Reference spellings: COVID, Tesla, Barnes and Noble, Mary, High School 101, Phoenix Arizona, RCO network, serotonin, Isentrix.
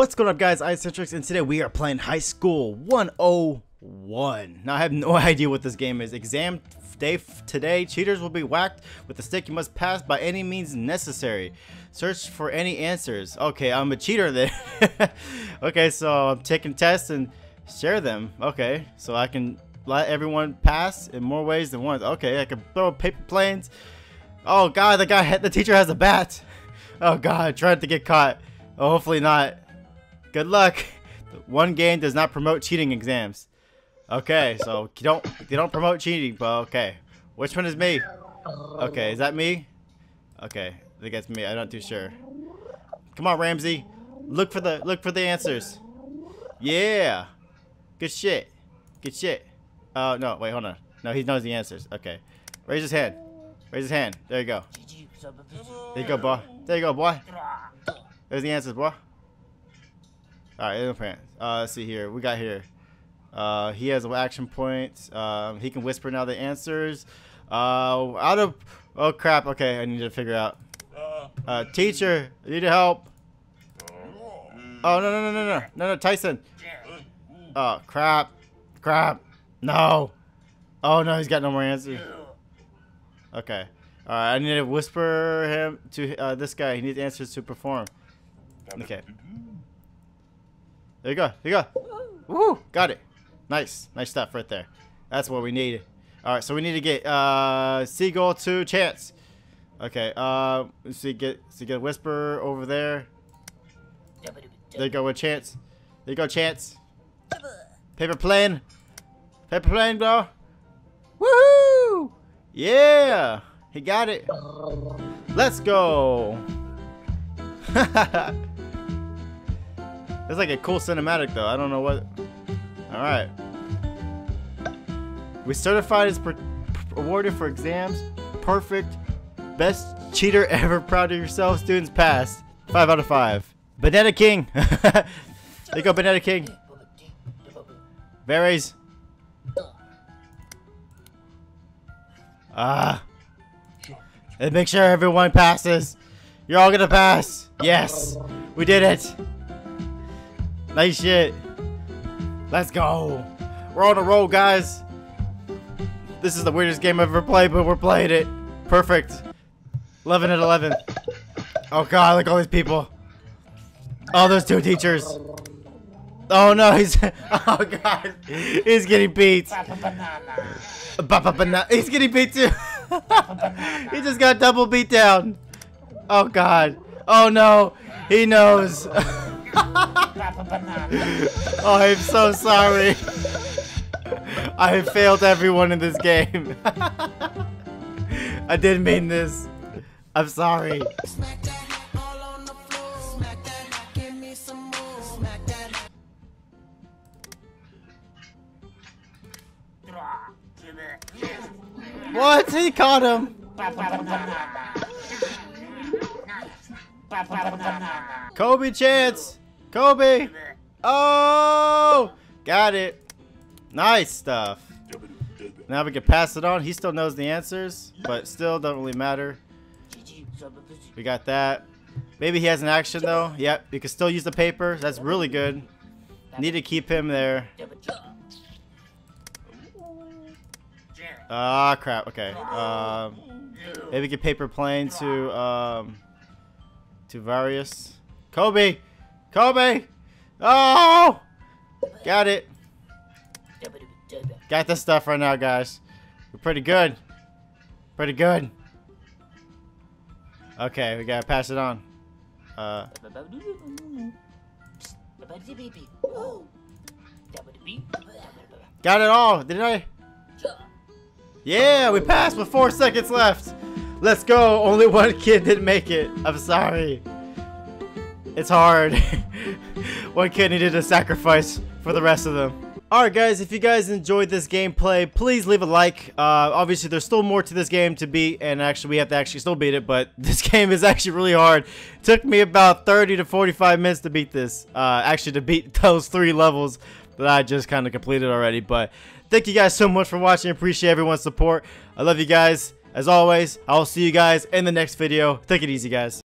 What's going up, guys? Isentrix, and today we are playing High School 101. Now I have no idea what this game is. Exam day today. Cheaters will be whacked with a stick. You must pass by any means necessary. Search for any answers. Okay, I'm a cheater then. Okay, so I'm taking tests and share them. Okay, so I can let everyone pass in more ways than once. Okay, I can throw paper planes. Oh god, the teacher has a bat. Oh god, trying to get caught. Oh, hopefully not. Good luck. One game does not promote cheating exams. Okay, so they don't promote cheating, but okay. Which one is me? Okay, is that me? Okay, I think that's me. I'm not too sure. Come on, Ramsey. Look for the answers. Yeah. Good shit. Good shit. Oh no, wait, hold on. No, he knows the answers. Okay. Raise his hand. Raise his hand. There you go. There you go, boy. There you go, boy. There's the answers, boy. Alright, let's see here. We got here. He has action points. He can whisper now the answers. Oh crap. Okay, I need to figure out. Teacher, I need help. Oh no, Tyson. Oh crap, no. Oh no, he's got no more answers. Okay. All right, I need to whisper him to this guy. He needs answers to perform. Okay. There you go. There you go. Woo! Got it. Nice. Nice stuff right there. That's what we need. All right, so we need to get Seagull to Chance. Okay. So you get a whisper over there. There you go with Chance. There you go, Chance. Paper plane. Paper plane, bro. Woohoo! Yeah. He got it. Let's go. It's like a cool cinematic though. I don't know what. All right. We certified as awarded for exams. Perfect. Best cheater ever. Proud of yourself. Students passed. 5 out of 5. Banana King. There you go, Banana King. Berries. And make sure everyone passes. You're all gonna pass. Yes, we did it. Nice shit. Let's go. We're on a roll, guys. This is the weirdest game I've ever played, but we're playing it. Perfect. 11 at 11. Oh god, look at all these people. Oh, those two teachers. Oh no, he's... Oh god. He's getting beat. He's getting beat too. He just got double beat down. Oh god. Oh no. He knows. Oh, I'm so sorry. I failed everyone in this game. I didn't mean this. I'm sorry. What? He caught him. Kobe Chance. Kobe! Oh! Got it. Nice stuff. Now we can pass it on. He still knows the answers, but still doesn't really matter. We got that. Maybe he has an action though. Yep, you can still use the paper. That's really good. Need to keep him there. Ah, crap. Okay. Maybe get paper plane to Various. Kobe! Kobe! Oh! Got it. Got this stuff right now, guys. We're pretty good. Pretty good. Okay, we gotta pass it on. Got it all, didn't I? Yeah, we passed with 4 seconds left. Let's go. Only one kid didn't make it. I'm sorry. It's hard. One kid needed a sacrifice for the rest of them. Alright guys, if you guys enjoyed this gameplay, please leave a like. Obviously there's still more to this game to beat, and actually we have to actually still beat it, but this game is actually really hard. It took me about 30 to 45 minutes to beat this. Actually to beat those 3 levels that I just kind of completed already, but thank you guys so much for watching. I appreciate everyone's support. I love you guys. As always, I'll see you guys in the next video. Take it easy, guys.